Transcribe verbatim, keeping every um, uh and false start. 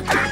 ha ha!